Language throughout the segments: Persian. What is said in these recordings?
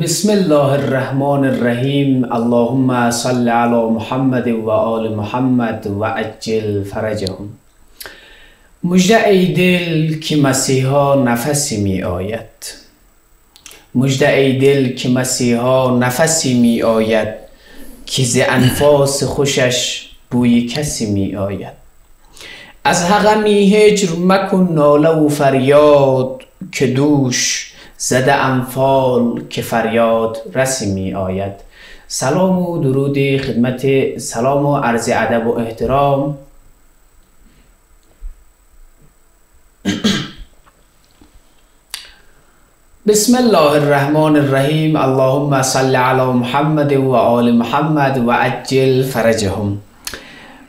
بسم الله الرحمن الرحیم. اللهم صل علی محمد و آل محمد و عجل فرجهم. مژده ای دل که مسیحا نفسی می آید، مژده ای دل که مسیحا نفسی می آید، که ز انفاس خوشش بوی کسی می آید. از هغمی هجر مکن ناله و فریاد، که دوش زده انفال که فریاد رسی می آید. سلام و درود خدمت، سلام و عرض ادب و احترام. بسم الله الرحمن الرحیم. اللهم صل علی محمد و آل محمد و عجل فرجهم.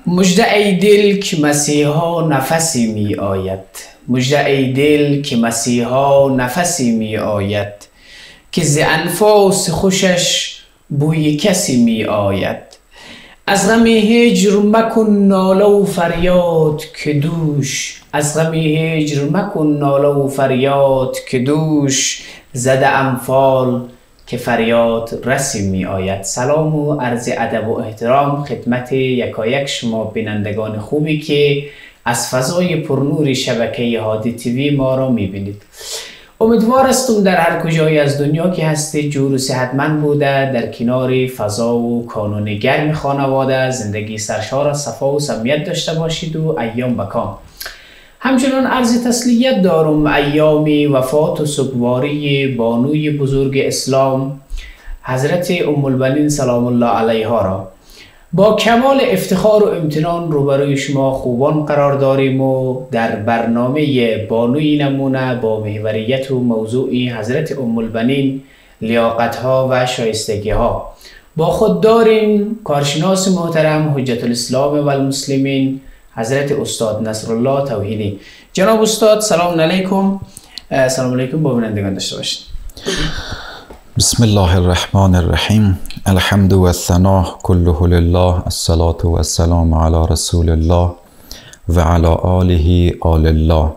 مژده ای دل که مسیحا نفسی می آید، مژده ای دل که مسیحا نفسی می آید، که ز انفاس خوشش بوی کسی می آید. از غم هجر مکن ناله و فریاد، که دوش از غم هجر مکن ناله و فریاد، که دوش زده انفال که فریاد رسی می آید. سلام و عرض ادب و احترام خدمت یکایک شما بینندگان خوبی که از فضای پرنور شبکه هادی تیوی ما را میبینید. امیدوار هستم در هر کجای از دنیا که هستید جور و صحتمند بوده، در کنار فضا و کانون گرم خانواده زندگی سرشار از صفا و سمیت داشته باشید و ایام بکام. همچنان عرض تسلیت دارم ایام وفات و سوگواری بانوی بزرگ اسلام حضرت ام البنین سلام الله علیها را. با کمال افتخار و امتنان روبروی شما خوبان قرار داریم و در برنامه بانوی نمونه با محوریت و موضوعی حضرت ام البنین لیاقتها و شایستگیها با خود داریم کارشناس محترم حجت الاسلام و المسلمین حضرت استاد نصرالله توحیدی. جناب استاد سلام علیکم. سلام علیکم با بینندگان داشته باشید. بسم الله الرحمن الرحیم. الحمد و الثناء كله لله، الصلاة و السلام على رسول الله و على آله آل الله.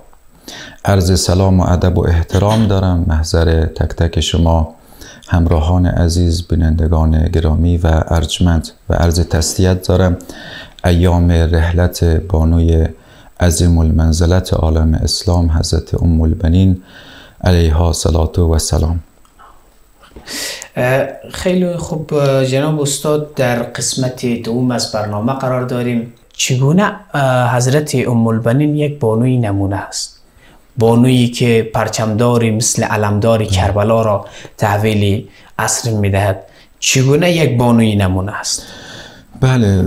عرض سلام و ادب و احترام دارم محضر تک تک شما همراهان عزیز، بینندگان گرامی و ارجمند، و عرض تسلیت دارم ایام رحلت بانوی عظیم المنزلت عالم اسلام حضرت ام البنین علیها صلات و سلام. خیلی خوب جناب استاد، در قسمت دوم از برنامه قرار داریم. چگونه حضرت ام البنین یک بانوی نمونه است، بانویی که پرچمداری مثل علمدار کربلا را تحویل عصر میدهد. چگونه یک بانوی نمونه است؟ بله،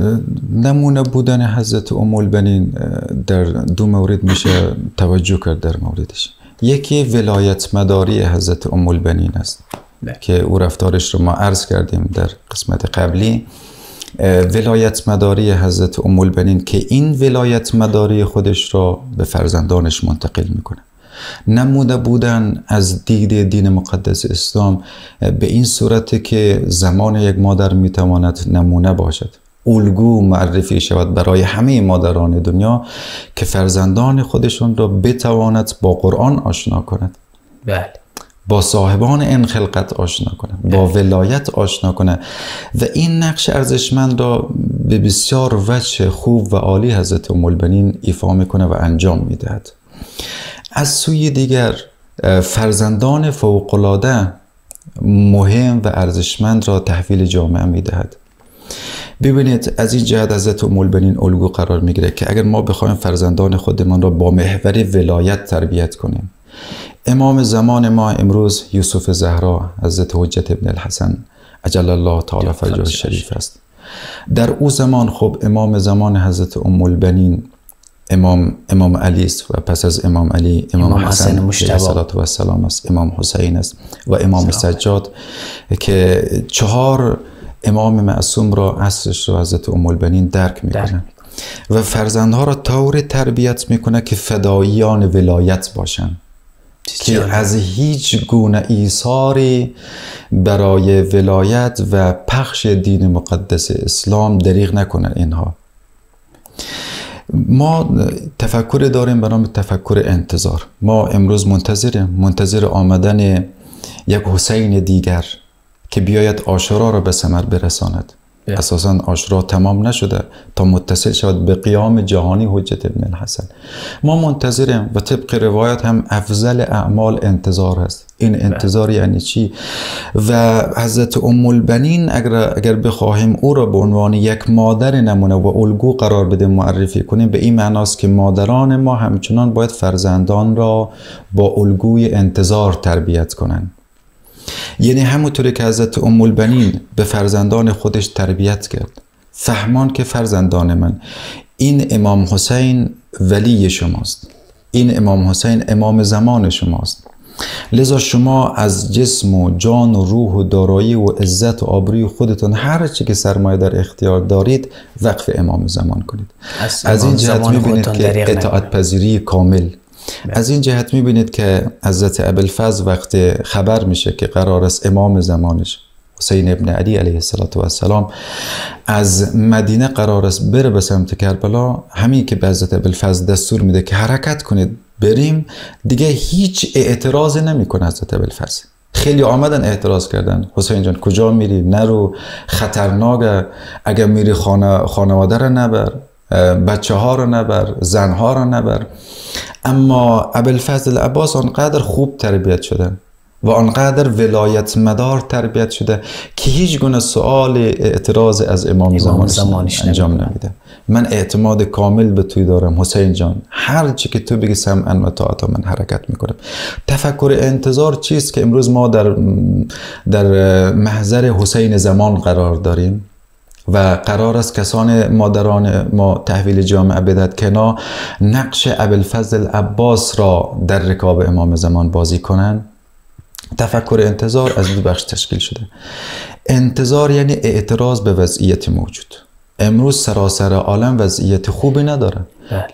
نمونه بودن حضرت ام البنین در دو مورد میشه توجه کرد در موردش. یکی ولایت مداری حضرت ام البنین است که او رفتارش رو ما عرض کردیم در قسمت قبلی. ولایت مداری حضرت ام البنین که این ولایت مداری خودش را به فرزندانش منتقل میکنه. نموده بودن از دید دین مقدس اسلام به این صورت که زمان یک مادر میتواند نمونه باشد، الگو معرفی شود برای همه مادران دنیا که فرزندان خودشون را بتواند با قرآن آشنا کند، بله، با صاحبان این خلقت آشنا کنه، با ولایت آشنا کنه، و این نقش ارزشمند را به بسیار وجه خوب و عالی حضرت ام البنین ایفا میکنه و انجام میدهد. از سوی دیگر فرزندان فوق‌العاده مهم و ارزشمند را تحویل جامعه میدهد. ببینید از این جهت حضرت ام البنین الگو قرار میگیره که اگر ما بخوایم فرزندان خودمان را با محور ولایت تربیت کنیم، امام زمان ما امروز یوسف زهرا حضرت حجت ابن الحسن عجل الله تعالی فرجه شریف است. در او زمان خب امام زمان حضرت ام البنین امام علی است و پس از امام علی امام حسن علیه السلام است، امام حسین است و امام سجاد، که چهار امام معصوم را عصرش را حضرت ام البنین درک میکنند و فرزندها را طور تربیت میکنه که فداییان ولایت باشن، که از هیچ گونه ایثاری برای ولایت و پخش دین مقدس اسلام دریغ نکنن. اینها ما تفکر داریم به نام تفکر انتظار. ما امروز منتظر آمدن یک حسین دیگر که بیاید عاشورا را به ثمر برساند. اساسا عاشورا تمام نشده تا متصل شود به قیام جهانی حجت ابن الحسن. ما منتظریم و طبق روایت هم افضل اعمال انتظار است. این انتظار یعنی چی؟ و حضرت ام البنین اگر بخواهیم او را به عنوان یک مادر نمونه و الگو قرار بده معرفی کنیم، به این معناست که مادران ما همچنان باید فرزندان را با الگوی انتظار تربیت کنند. یعنی همونطوری که حضرت ام البنین به فرزندان خودش تربیت کرد، فهمان که فرزندان من، این امام حسین ولی شماست، این امام حسین امام زمان شماست، لذا شما از جسم و جان و روح و دارایی و عزت و آبروی خودتان هر چی که سرمایه در اختیار دارید وقف امام زمان کنید. از این جهت می‌بینید که اطاعت پذیری کامل. از این جهت میبینید که حضرت ابوالفضل وقت خبر میشه که قرار است امام زمانش حسین ابن علی علیه السلام از مدینه قرار است بره به سمت کربلا، همین که به حضرت ابوالفضل دستور میده که حرکت کنید بریم، دیگه هیچ اعتراضی نمیکنه حضرت ابوالفضل. خیلی آمدن اعتراض کردن، حسین جان کجا میری؟ نرو، خطرناکه، اگر میری خانواده را نبر، بچه ها را نبر، زن ها را نبر. اما ابوالفضل عباس آنقدر خوب تربیت شده و آنقدر ولایت مدار تربیت شده که هیچ گونه سؤال اعتراض از امام زمانش انجام نمیده. من اعتماد کامل به توی دارم حسین جان، هر چی که تو بگی سمعا و طاعتا من حرکت میکنم. تفکر انتظار چیست که امروز ما در محضر حسین زمان قرار داریم و قرار است کسان مادران ما تحویل جامعه بدهد که نا نقش ابوالفضل عباس را در رکاب امام زمان بازی کنند. تفکر انتظار از دو بخش تشکیل شده. انتظار یعنی اعتراض به وضعیت موجود. امروز سراسر عالم وضعیت خوبی ندارد.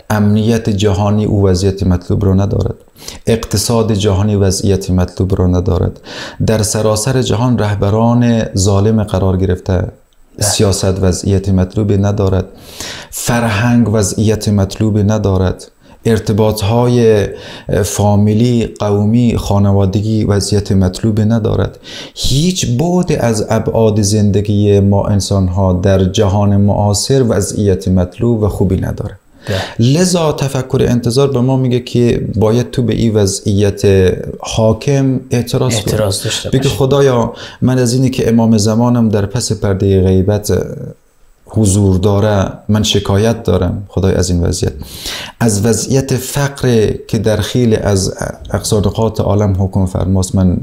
امنیت جهانی او وضعیت مطلوب را ندارد. اقتصاد جهانی وضعیت مطلوب را ندارد. در سراسر جهان رهبران ظالم قرار گرفته، سیاست وضعیت مطلوبی ندارد، فرهنگ وضعیت مطلوبی ندارد، ارتباط های فامیلی، قومی، خانوادگی وضعیت مطلوبی ندارد. هیچ بعد از ابعاد زندگی ما انسان ها در جهان معاصر وضعیت مطلوب و خوبی ندارد. لذا تفکر انتظار به ما میگه که باید تو به این وضعیت حاکم اعتراض داشته باشی، بگه خدایا من از اینی که امام زمانم در پس پرده غیبت حضور داره من شکایت دارم. خدای از این وضعیت، از وضعیت فقر که در خیلی از اقصا نقاط عالم حکم فرماست من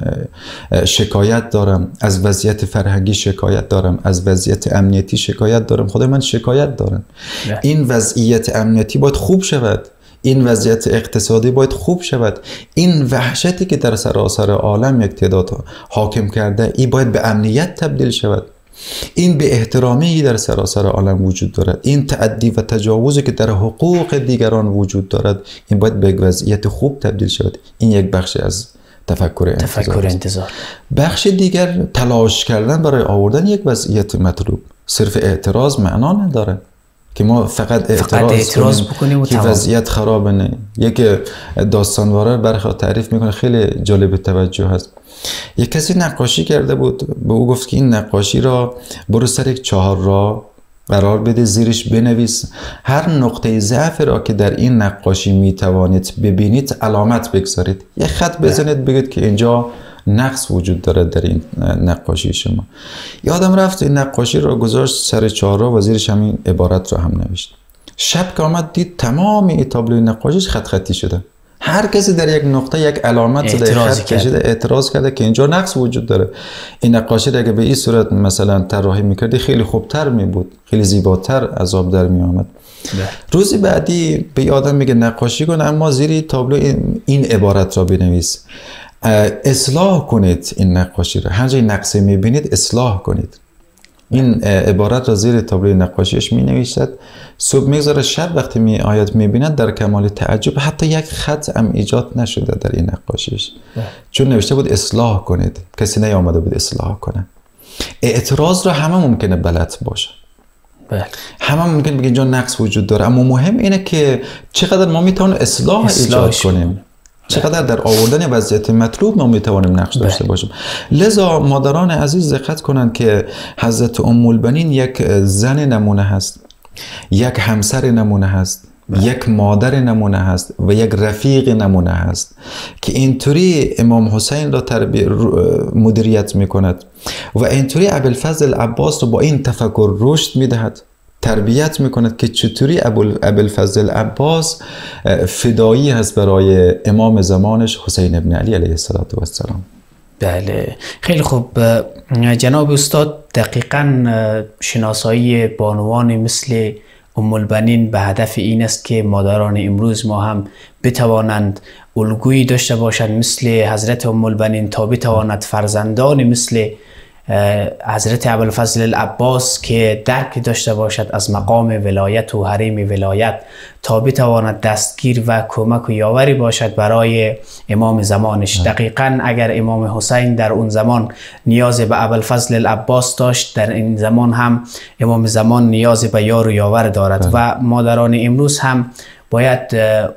شکایت دارم، از وضعیت فرهنگی شکایت دارم، از وضعیت امنیتی شکایت دارم، خدای من شکایت دارم. این وضعیت امنیتی باید خوب شود، این وضعیت اقتصادی باید خوب شود، این وحشتی که در سراسر عالم یک تعداد حاکم کرده ای باید به امنیت تبدیل شود، این به احترامی در سراسر عالم وجود دارد، این تعدی و تجاوزی که در حقوق دیگران وجود دارد این باید به وضعیت خوب تبدیل شود. این یک بخش از تفکر انتظار. بخش دیگر تلاش کردن برای آوردن یک وضعیت مطلوب. صرف اعتراض معنا نداره که ما فقط اعتراض بکنیم و که وضعیت خراب نه. یک داستانواره برخی تعریف میکنه، خیلی جالب توجه هست. یک کسی نقاشی کرده بود، به او گفت که این نقاشی را برو سر یک چهار را قرار بده، زیرش بنویس هر نقطه ضعف را که در این نقاشی میتوانید ببینید علامت بگذارید، یک خط بزنید بگید که اینجا نقص وجود دارد در این نقاشی شما. یادم رفت این نقاشی را گذاشت سر چهار را و زیرش همین عبارت را هم نوشت. شب که آمد دید تمام این تابلوی نقاشیش خط خطی شده، هر کسی در یک نقطه یک علامت زده اعتراض کرده که اینجا نقص وجود داره. این نقاشی را اگه به این صورت مثلا طراحی میکردی خیلی خوبتر میبود، خیلی زیباتر از آب در میآمد. روزی بعدی به آدم میگه نقاشی کن اما زیر تابلو این عبارت را بنویس، اصلاح کنید این نقاشی را، هر جای نقصی میبینید اصلاح کنید. این عبارت را زیر تابلوی نقاشیش می نویسد، صبح میگذاره، شب وقتی می آید می بیند در کمال تعجب حتی یک خط هم ایجاد نشده در این نقاشیش، چون نوشته بود اصلاح کنید، کسی نیامده بود اصلاح کنه. اعتراض را همه ممکنه بلد باشه، همه ممکن بگه اینجا نقص وجود داره، اما مهم اینه که چقدر ما میتوانیم اصلاح کنیم، چقدر در آوردن وضعیت مطلوب ما میتوانیم نقش داشته باشیم. لذا مادران عزیز دقت کنند که حضرت ام البنین یک زن نمونه هست، یک همسر نمونه هست، یک مادر نمونه هست و یک رفیق نمونه هست که اینطوری امام حسین را مدیریت میکند و اینطوری ابوالفضل عباس را با این تفکر رشد میدهد، تربیت میکند که چطوری ابوالفضل عباس فدایی هست برای امام زمانش حسین ابن علی علیه السلام. بله خیلی خوب، جناب استاد دقیقا شناسایی بانوان مثل ام البنین به هدف این است که مادران امروز ما هم بتوانند الگویی داشته باشند مثل حضرت ام البنین تا بتواند فرزندان مثل حضرت ابوالفضل عباس که درکی داشته باشد از مقام ولایت و حریم ولایت تا بتواند دستگیر و کمک و یاوری باشد برای امام زمانش. دقیقا اگر امام حسین در اون زمان نیاز به ابوالفضل عباس داشت، در این زمان هم امام زمان نیاز به یار و یاور دارد و مادران امروز هم باید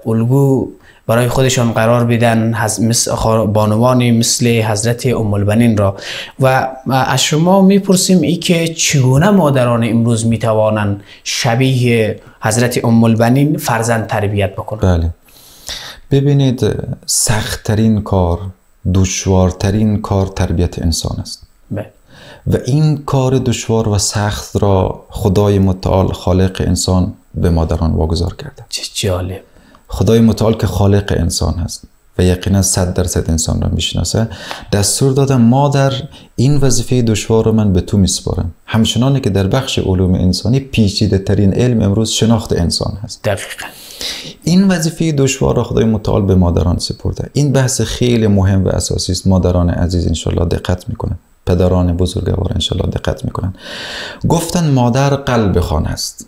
الگو برای خودشان قرار بدن، بانوانی مثل حضرت ام البنین را. و از شما میپرسیم ای که چگونه مادران امروز میتوانند شبیه حضرت ام البنین فرزند تربیت بکنند؟ بله ببینید، سختترین کار، دشوارترین کار تربیت انسان است. بله. و این کار دشوار و سخت را خدای متعال خالق انسان به مادران واگذار کرده. چه جالب، خدای متعال که خالق انسان هست و یقینا 100% انسان را میشناسه، دستور دادم مادر این وظیفه دشوار رو من به تو میسپارم، همچنانه که در بخش علوم انسانی پیچیده ترین علم امروز شناخت انسان هست. دقیقا این وظیفه دشوار را خدای متعال به مادران سپرده. این بحث خیلی مهم و اساسی است، مادران عزیز انشالله دقت میکنن، پدران بزرگوار انشالله دقت میکنن. گفتن مادر قلب خانه است،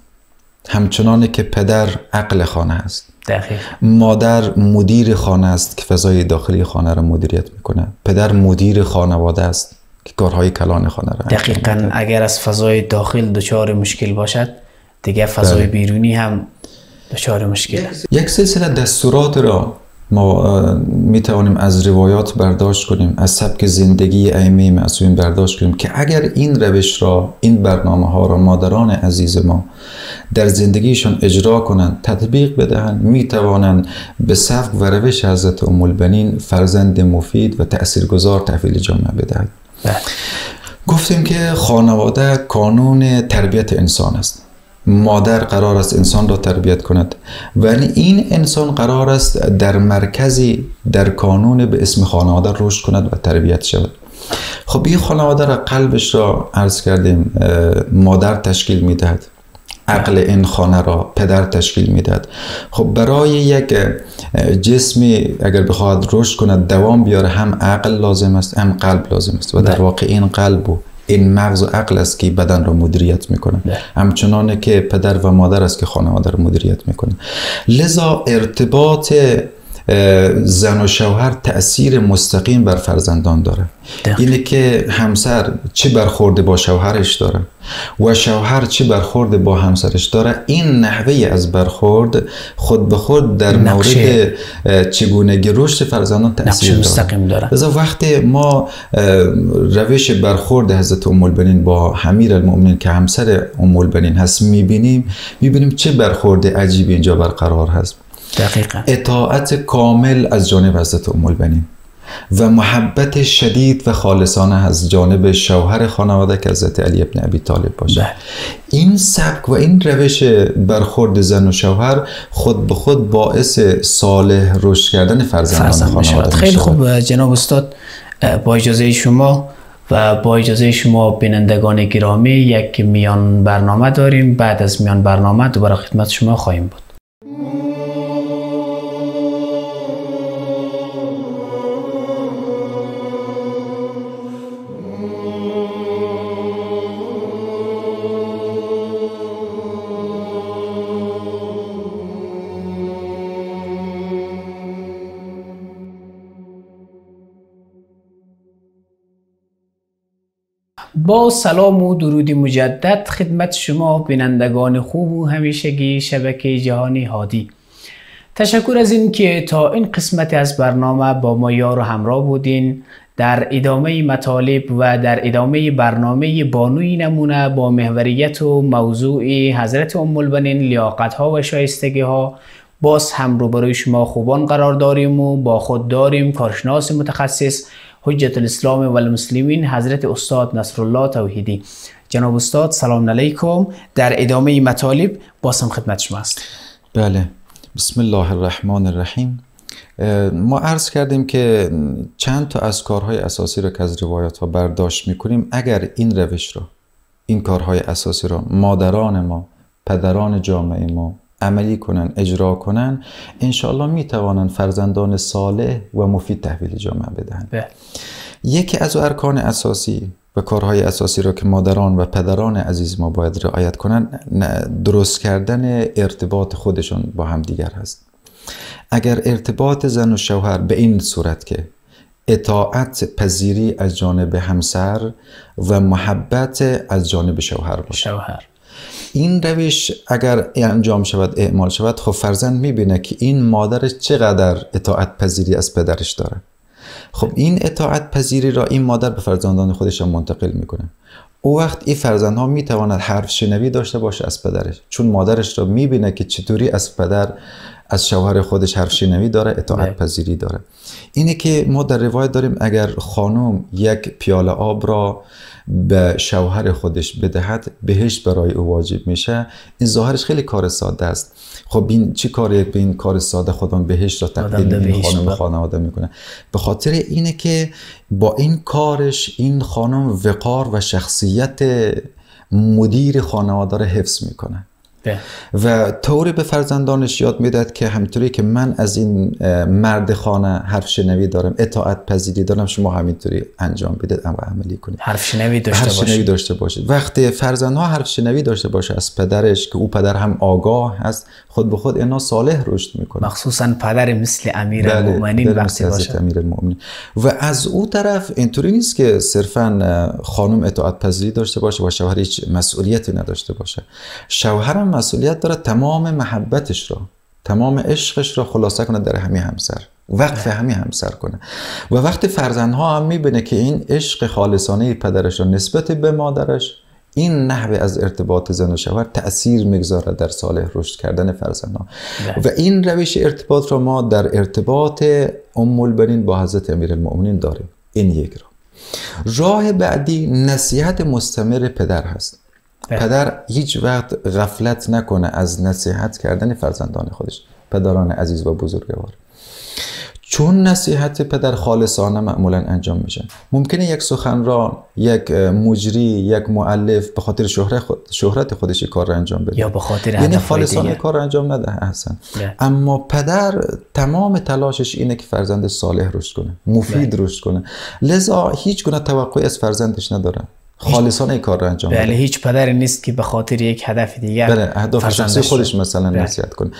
همچنانه که پدر عقل خانه است. دقیق. مادر مدیر خانه است که فضای داخلی خانه را مدیریت میکنه، پدر مدیر خانواده است که کارهای کلان خانه را دقیقاً اگر از فضای داخل دچار مشکل باشد دیگه فضای بیرونی هم دچار مشکل است. یک سلسله دستورات را ما میتوانیم از روایات برداشت کنیم، از سبک زندگی ائمه معصومین برداشت کنیم که اگر این روش را، این برنامه ها را مادران عزیز ما در زندگیشان اجرا کنند، تطبیق بدهند، میتوانند به سبک و روش حضرت ام البنین فرزند مفید و تاثیرگذار تحویل جامعه بدهند. گفتیم که خانواده کانون تربیت انسان است. مادر قرار است انسان را تربیت کند، ولی این انسان قرار است در مرکزی در کانون به اسم خانواده رشد کند و تربیت شود. خب این خانواده را قلبش را عرض کردیم مادر تشکیل میدهد، عقل این خانه را پدر تشکیل میدهد. خب برای یک جسمی اگر بخواهد رشد کند دوام بیاره هم عقل لازم است هم قلب لازم است و در واقع این قلب و این مغز و عقل است که بدن را مدیریت میکنه، همچنانه که پدر و مادر است که خانواده را مدیریت میکنه. لذا ارتباط زن و شوهر تأثیر مستقیم بر فرزندان داره. اینه که همسر چی برخورده با شوهرش داره و شوهر چی برخورده با همسرش داره، این نحوه از برخورد خود به خود در مورد چگونگی رشد فرزندان تأثیر مستقیم داره. لذا وقتی ما روش برخورد حضرت ام البنین با امیرالمؤمنین که همسر ام البنین هست میبینیم چه برخورد عجیبی اینجا برقرار هست. دقیقا. اطاعت کامل از جانب حضرت ام البنین و محبت شدید و خالصانه از جانب شوهر خانواده که حضرت علی ابن ابی طالب باشه. این سبک و این روش برخورد زن و شوهر خود به خود باعث صالح رشد کردن فرزندان خانواده میشه. خیلی خوب جناب استاد، با اجازه شما و با اجازه شما بینندگان گرامی یک میان برنامه داریم. بعد از میان برنامه دوباره خدمت شما خواهیم بود. با سلام و درود مجدد خدمت شما بینندگان خوب و همیشگی شبکه جهانی هادی. تشکر از این که تا این قسمت از برنامه با ما یار و همراه بودین. در ادامه مطالب و در ادامه برنامه بانوی نمونه با محوریت و موضوع حضرت ام البنین لیاقت‌ها و شایستگی‌ها باز هم روبروی شما خوبان قرار داریم و با خود داریم کارشناس متخصص حجت الاسلام و المسلمین حضرت استاد نصرالله توحیدی. جناب استاد سلام علیکم. در ادامه مطالب بازم خدمت شما است. بله، بسم الله الرحمن الرحیم. ما عرض کردیم که چند تا از کارهای اساسی را که از روایات ها برداشت میکنیم، اگر این روش را، این کارهای اساسی را مادران ما، پدران جامعه ما عملی کنن، اجرا کنن، انشاءالله میتوانن فرزندان صالح و مفید تحویل جامعه بدهن. یکی از ارکان اساسی و کارهای اساسی را که مادران و پدران عزیز ما باید رعایت کنن، درست کردن ارتباط خودشان با هم دیگر هست. اگر ارتباط زن و شوهر به این صورت که اطاعت پذیری از جانب همسر و محبت از جانب شوهر باشه، این روش اگر انجام شود، اعمال شود، خب فرزند میبینه که این مادرش چقدر اطاعت پذیری از پدرش داره. خب این اطاعت پذیری را این مادر به فرزندان خودش هم منتقل میکنه. او وقت این فرزند ها میتواند حرف شنوی داشته باشه از پدرش، چون مادرش را میبینه که چطوری از پدر، از شوهر خودش حرف شنوی داره، اطاعت پذیری داره. اینه که ما در روایت داریم اگر خانم یک پیاله آب را به شوهر خودش بدهد، بهش برای او واجب میشه. این ظاهرش خیلی کار ساده است. خب این چی کاریه؟ به این کار ساده خودم بهش را تقدیم خانم خانواده میکنه. به خاطر اینه که با این کارش این خانم وقار و شخصیت مدیر خانواده را حفظ میکنه و طوری به فرزندانش یاد میداد که همینطوری که من از این مرد خانه حرف شنوی دارم، اطاعت پذیری دارم، شما همینطوری انجام بدید و عملی کنید. حرف شنوی داشته باشید. وقتی فرزندها حرف شنوی داشته باشه از پدرش که او پدر هم آگاه است، خود به خود اینا صالح رشد میکنه. مخصوصا پدر مثل امیرالمؤمنین وقتی باشه. امیرالمؤمنین. و از او طرف اینطوری نیست که صرفا خانم اطاعت پذیری داشته باشه و شوهر هیچ مسئولیتی نداشته باشه. شوهر مسئولیت داره تمام محبتش را، تمام عشقش را خلاصه کنه در همین همسر، وقف همین همسر کنه. و وقتی فرزندها هم میبینه که این عشق خالصانه پدرش را نسبت به مادرش، این نحوه از ارتباط زن و شوهر تأثیر میگذاره در صالح رشد کردن فرزندها. و این روش ارتباط را ما در ارتباط ام البنین با حضرت امیرالمؤمنین داریم. این یک راه بعدی نصیحت مستمر پدر هست. پدر هیچ وقت غفلت نکنه از نصیحت کردن فرزندان خودش، پدران عزیز و بزرگوار، چون نصیحت پدر خالصانه معمولا انجام میشه. ممکنه یک سخنران، یک مجری، یک مؤلف به خاطر شهرت خودش کار را انجام بده یا به خاطر یعنی خالصانه کار را انجام نده احسن. اما پدر تمام تلاشش اینه که فرزند صالح رشد کنه، مفید رشد کنه. لذا هیچ گونه توقعی از فرزندش نداره، خالصانه این کار رو انجام بده. هیچ پدری نیست که به خاطر یک هدف دیگر هدف شخصی خودش مثلا نصیحت کنه،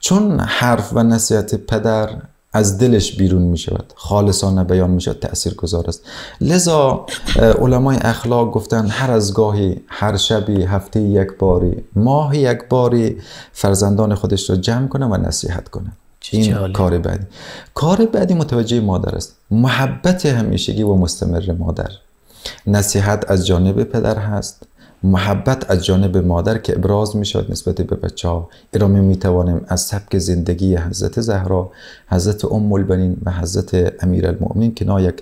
چون حرف و نصیحت پدر از دلش بیرون می شود، خالصانه بیان می شود، تأثیر گذار است. لذا علمای اخلاق گفتن هر از گاهی، هر شبی، هفته یک باری، ماه یک باری فرزندان خودش رو جمع کنه و نصیحت کنه. این کار بعدی. کار بعدی متوجه مادر است، محبت همیشگی و مستمر مادر. نصیحت از جانب پدر هست، محبت از جانب مادر که ابراز می شود نسبت به بچه ها. ارامه می توانیم از سبک زندگی حضرت زهرا، حضرت ام البنین و حضرت امیرالمؤمنین که نا یک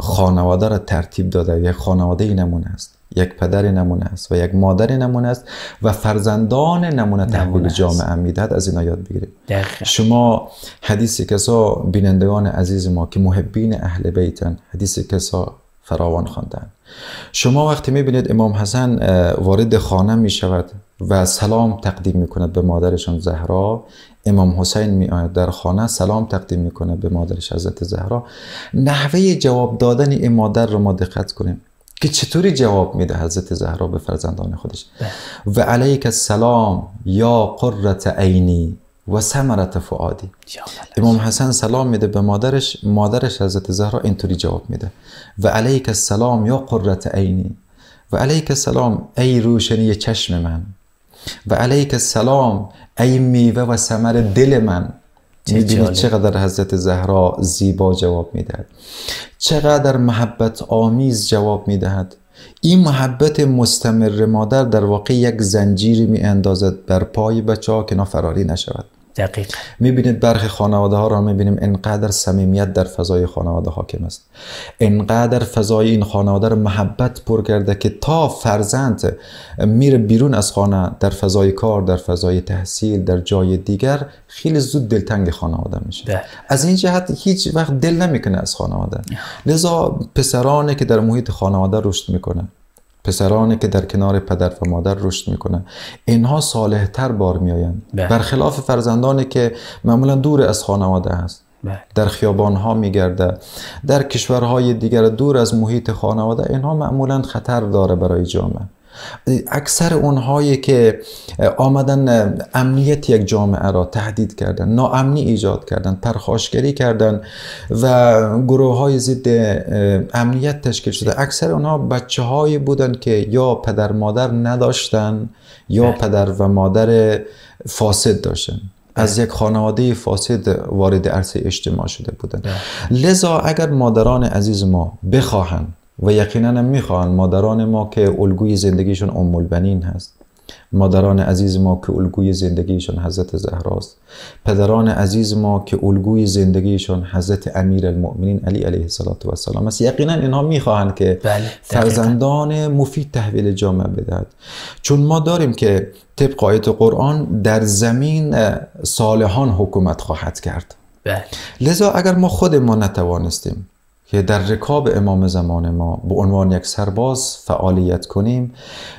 خانواده را ترتیب داده، یک خانواده نمونه است، یک پدر نمونه است و یک مادر نمونه است و فرزندان نمونه تحویل جامعه میدهد. از اینا یاد بگیرید. شما حدیث کسا بینندگان عزیز ما که محبین اهل بیتن، حدیث کسا فراوان خواندند. شما وقتی میبینید امام حسن وارد خانه میشود و سلام تقدیم میکند به مادرشان زهرا، امام حسین میآید در خانه سلام تقدیم میکند به مادرش حضرت زهرا. نحوه جواب دادن این مادر رو ما دقت کنیم که چطوری جواب میده حضرت زهرا به فرزندان خودش. و علیک السلام یا قرة عینی و ثمرت فؤادی. امام حسن سلام میده به مادرش، مادرش حضرت زهرا اینطوری جواب میده: و علیک السلام یا قرة عینی، و علیک السلام ای روشنی چشم من، و علیک السلام ای میوه و ثمر دل من. میبینید چقدر حضرت زهرا زیبا جواب میدهد، چقدر محبت آمیز جواب میدهد. این محبت مستمر مادر در واقع یک زنجیری میاندازد بر پای بچه ها که نافراری نشود. دقیق میبینید برخی خانواده ها را میبینیم انقدر صمیمیت در فضای خانواده حاکم است، انقدر فضای این خانواده را محبت پر کرده که تا فرزند میره بیرون از خانه در فضای کار، در فضای تحصیل، در جای دیگر، خیلی زود دلتنگ خانواده میشه. از این جهت هیچ وقت دل نمیکنه از خانواده. لذا پسرانی که در محیط خانواده رشد میکنه، پسرانی که در کنار پدر و مادر رشد میکنن، اینها صالحتر بار میآیند، برخلاف فرزندانی که معمولا دور از خانواده هست، در خیابانها میگرده، در کشورهای دیگر دور از محیط خانواده، اینها معمولا خطر داره برای جامعه. اکثر اونهایی که آمدن امنیت یک جامعه را تهدید کردن، ناامنی ایجاد کردن، پرخاشگری کردن و گروه های ضد امنیت تشکیل شده، اکثر اونها بچه هایی بودن که یا پدر مادر نداشتن یا پدر و مادر فاسد داشتن، از یک خانواده فاسد وارد عرصه اجتماع شده بودن. لذا اگر مادران عزیز ما بخواهند، و یقینا میخوان، مادران ما که الگوی زندگیشون ام البنین هست، مادران عزیز ما که الگوی زندگیشون حضرت زهراست، پدران عزیز ما که الگوی زندگیشون حضرت امیرالمؤمنین علی علیه السلام است، یقینا اینها میخواهند که فرزندان مفید تحویل جامعه بدهد. چون ما داریم که طبق آیت قرآن در زمین صالحان حکومت خواهد کرد. لذا اگر ما خود ما نتوانستیم که در رکاب امام زمان ما به عنوان یک سرباز فعالیت کنیم،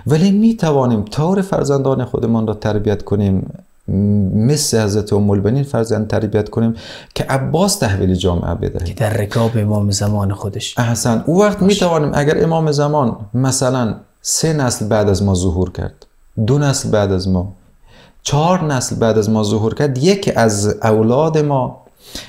ولی می توانیم طور فرزندان خودمان را تربیت کنیم، مثل حضرت ام البنین فرزند تربیت کنیم که عباس تحویل جامعه بده، که در رکاب امام زمان خودش. احسن، او وقت می توانیم اگر امام زمان مثلا 3 نسل بعد از ما ظهور کرد، 2 نسل بعد از ما، 4 نسل بعد از ما ظهور کرد، یکی از اولاد ما،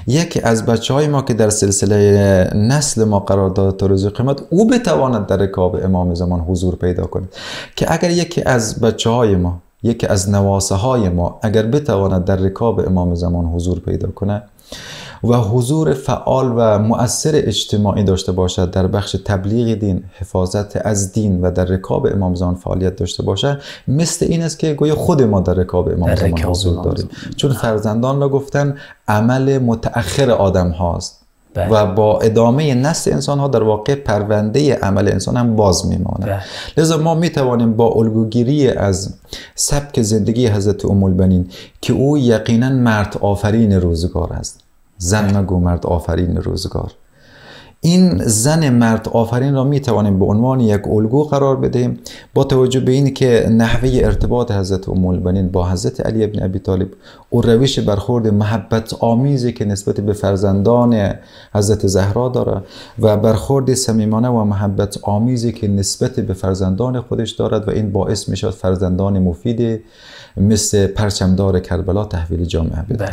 یکی از بچه های ما که در سلسله نسل ما قرار دارد تا روز قیامت، او بتواند در رکاب امام زمان حضور پیدا کند. که اگر یکی از بچه های ما، یکی از نواسه های ما اگر بتواند در رکاب امام زمان حضور پیدا کند و حضور فعال و مؤثر اجتماعی داشته باشد در بخش تبلیغ دین، حفاظت از دین و در رکاب امام زمان فعالیت داشته باشد، مثل این است که گویا خود ما در رکاب امام زمان حضور داریم. چون فرزندان را گفتن عمل متأخر آدم هاست و با ادامه نسل انسان ها در واقع پرونده عمل انسان هم باز میماند. لذا ما میتوانیم با الگوگیری از سبک زندگی حضرت ام البنین که او یقینا مرد آفرین روزگار است، زن مگو مرد آفرین روزگار، این زن مرد آفرین را می توانیم به عنوان یک الگو قرار بدهیم، با توجه به این که نحوه ارتباط حضرت ام البنین با حضرت علی ابن ابی طالب، او روش برخورد محبت آمیزی که نسبت به فرزندان حضرت زهرا داره و برخورد صمیمانه و محبت آمیزی که نسبت به فرزندان خودش دارد، و این باعث می شود فرزندان مفید مثل پرچمدار کربلا تحویل جامعه بده.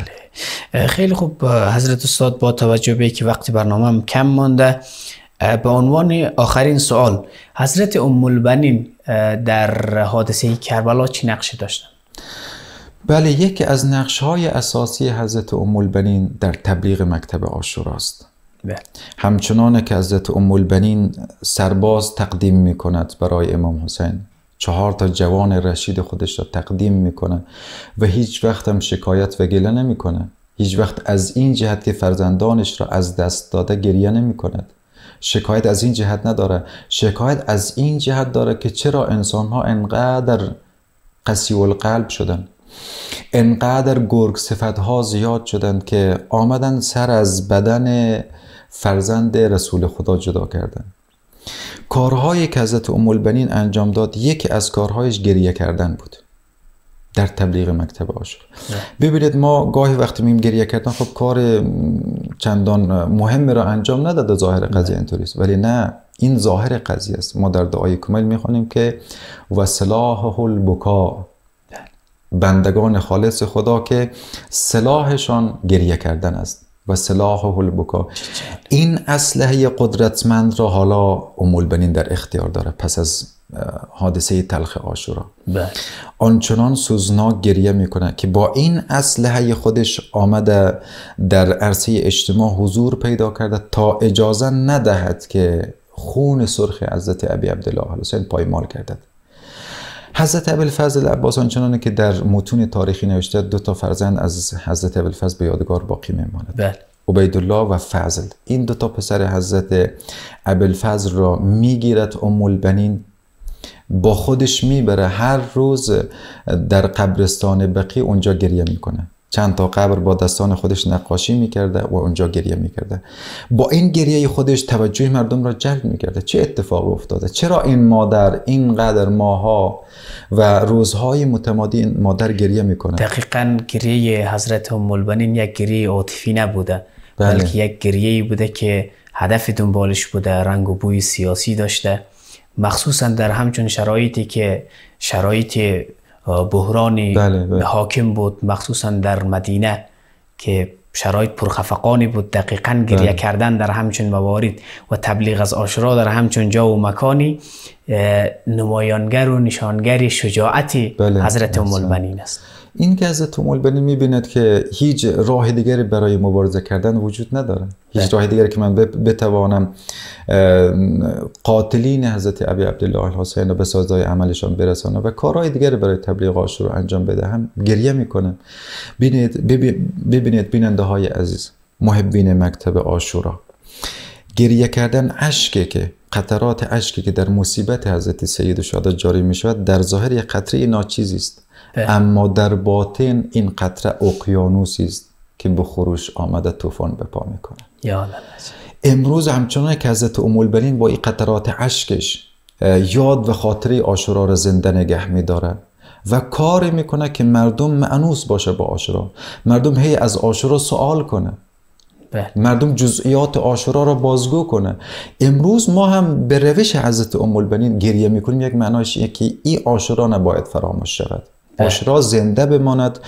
بله. خیلی خوب حضرت استاد، با توجه به که وقت برنامه کم مانده، به عنوان آخرین سوال، حضرت ام البنین در حادثه کربلا چه نقشی داشتن؟ بله، یکی از نقش‌های اساسی حضرت ام البنین در تبلیغ مکتب عاشوراست. همچنان که حضرت ام البنین سرباز تقدیم می‌کند برای امام حسین، 4 تا جوان رشید خودش را تقدیم میکنه و هیچ وقت هم شکایت و گله نمیکنه، هیچ وقت از این جهت که فرزندانش را از دست داده گریه نمیکند، شکایت از این جهت نداره، شکایت از این جهت داره که چرا انسان ها انقدر قسی القلب شدن، انقدر گرگ صفت ها زیاد شدن که آمدن سر از بدن فرزند رسول خدا جدا کردن. کارهایی که حضرت ام‌البنین انجام داد، یکی از کارهایش گریه کردن بود در تبلیغ مکتب عاشق. ببینید ما گاهی وقتی میگیم گریه کردن، خب کار چندان مهم را انجام نداده، ظاهر قضیه اینطوری است، ولی نه، این ظاهر قضیه است. ما در دعای کمیل میخوانیم که و سلاحه البکا، بندگان خالص خدا که سلاحشان گریه کردن است و سلاحه البکا. این اسلحه قدرتمند را حالا ام‌البنین در اختیار داره پس از حادثه تلخ عاشورا. آنچنان سوزناک گریه میکنه که با این اسلحه خودش آمده در عرصه اجتماع حضور پیدا کرده تا اجازه ندهد که خون سرخ حضرت ابی عبدالله الحسین پایمال کرده. حضرت ابوالفضل عباس آنچنانه که در متون تاریخی نوشته، دو تا فرزند از حضرت ابوالفضل به یادگار باقی میماند، عبیدالله و فضل. این دو تا پسر حضرت ابوالفضل را میگیرد ام‌البنین، با خودش میبره، هر روز در قبرستان بقیع اونجا گریه میکنه. چند تا قبر با دستان خودش نقاشی میکرده و اونجا گریه میکرده. با این گریه خودش توجه مردم را جلب میکرده. چه اتفاق افتاده؟ چرا این مادر اینقدر ماها و روزهای متمادی این مادر گریه میکنه؟ دقیقا گریه حضرت ام‌البنین یک گریه عاطفی نبوده، بلکه یک گریه بوده که هدف دنبالش بوده، رنگ و بوی سیاسی داشته، مخصوصا در همچون شرایطی که شرایط بحرانی حاکم بود، مخصوصا در مدینه که شرایط پرخفقانی بود. دقیقا گریه کردن در همچون موارد و تبلیغ از عاشورا در همچون جا و مکانی نمایانگر و نشانگر شجاعت حضرت ام‌البنین است. این که حضرت ام‌البنین میبیند که هیچ راه دیگری برای مبارزه کردن وجود نداره، هیچ راه دیگری که من بتوانم قاتلین حضرت ابی عبدالله الحسین رو به سازهای عملشان برسانم و کارهای دیگری برای تبلیغ عاشورا انجام بده، هم گریه میکنن. ببینید بیننده های عزیز، محبین مکتب عاشورا، گریه کردن اشکی که قطرات اشکی که در مصیبت حضرت سید شهدا جاری می شود، در ظاهر یک قطره ناچیزی است، اما در باطن این قطره اقیانوسی است که به خروش آمده طوفان به پا میکنه. امروز همچنان که حضرت ام‌البنین با این قطرات اشکش یاد و خاطره عاشورا را زنده نگه میداره و کار میکنه که مردم مأنوس باشه با عاشورا، مردم هی از عاشورا سوال کنه، مردم جزئیات عاشورا را بازگو کنه. امروز ما هم به روش حضرت ام‌البنین گریه میکنیم. یک معنایش اینه که این عاشورا نباید فراموش شود، عاشورا زنده بماند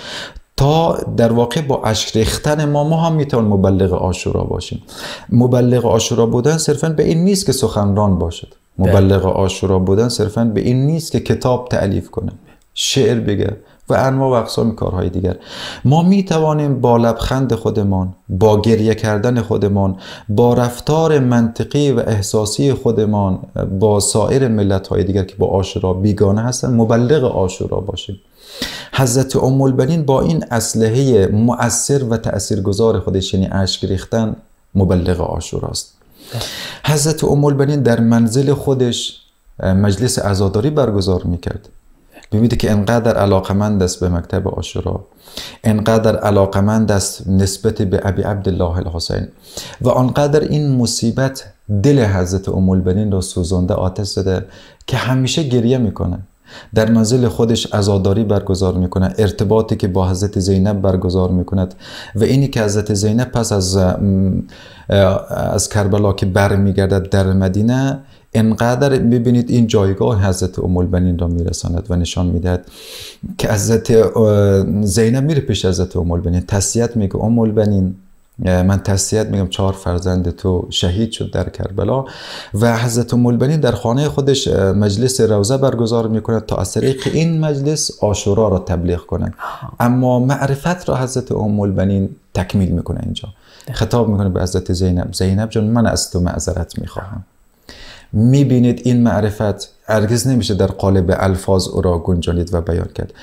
تا در واقع با اشک ریختن ما هم میتون مبلغ عاشورا باشیم. مبلغ عاشورا بودن صرفا به این نیست که سخنران باشد، مبلغ عاشورا بودن صرفا به این نیست که کتاب تألیف کنه، شعر بگه و انواع و اقسام کارهای دیگر. ما می توانیم با لبخند خودمان، با گریه کردن خودمان، با رفتار منطقی و احساسی خودمان با سایر ملت‌های دیگر که با عاشورا بیگانه هستند، مبلغ عاشورا باشیم. حضرت ام‌البنین با این اسلحه مؤثر و تاثیرگذار خودش، یعنی اشک ریختن، مبلغ عاشورا است. حضرت ام‌البنین در منزل خودش مجلس عزاداری برگزار میکرد. میبینید که انقدر علاقمند است به مکتب عاشورا، انقدر علاقمند است نسبت به ابی عبدالله الحسین، و انقدر این مصیبت دل حضرت ام‌البنین را سوزانده، آتش زده، که همیشه گریه میکنه. در منزل خودش عزاداری برگزار میکنه، ارتباطی که با حضرت زینب برگزار میکند و اینی که حضرت زینب پس از کربلا که برمیگردد در مدینه، انقدر ببینید این جایگاه حضرت ام‌البنین را میرساند و نشان میدهد که حضرت زینب میره پیش حضرت ام‌البنین، تسلیت میگه، ام‌البنین من تسلیت میگم، 4 فرزند تو شهید شد در کربلا. و حضرت ام‌البنین در خانه خودش مجلس روزه برگزار میکند تا از طریق این مجلس عاشورا را تبلیغ کنند. اما معرفت را حضرت ام‌البنین تکمیل میکنه. اینجا خطاب میکنه به حضرت زینب، زینب جان من از تو معذرت میخواهم. میبینید این معرفت هرگز نمیشه در قالب الفاظ او را گنجانید و بیان کرد.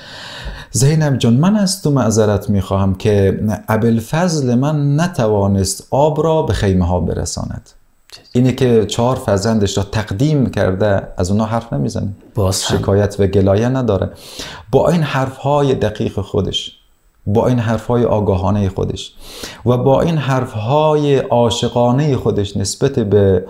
زینب جان من از تو معذرت میخواهم که ابوالفضل من نتوانست آب را به خیمه ها برساند. اینه که 4 فرزندش را تقدیم کرده، از اونا حرف نمیزنه، شکایت و گلایه نداره. با این حرف های دقیق خودش با این حرفهای آگاهانه خودش و با این حرفهای عاشقانه خودش نسبت به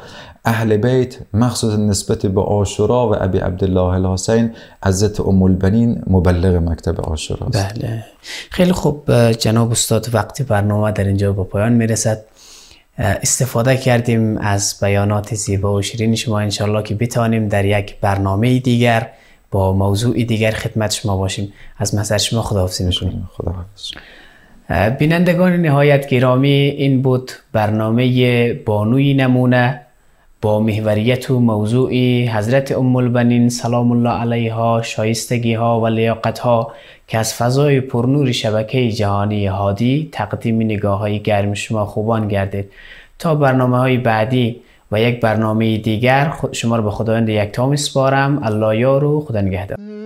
اهل بیت، مخصوصا نسبت به عاشورا و ابی عبدالله الحسین عزت ام البنین مبلغ مکتب عاشورا است. بله خیلی خوب جناب استاد، وقتی برنامه در اینجا به پایان میرسد. استفاده کردیم از بیانات زیبا و شیرین شما، انشالله که بتانیم در یک برنامه دیگر با موضوع دیگر خدمت شما باشیم. از محضر شما خداحافظی میکنیم. خداحافظ. بینندگان نهایت گرامی، این بود برنامه بانوی نمونه با محوریت و موضوع حضرت ام البنین سلام الله علیها، شایستگی ها و لیاقت ها، که از فضای پرنور شبکه جهانی هادی تقدیم نگاه های گرم شما خوبان گردید. تا برنامه های بعدی و یک برنامه دیگر شما رو به خداوند یکتا میسپارم. الله یار و خدا نگهدار.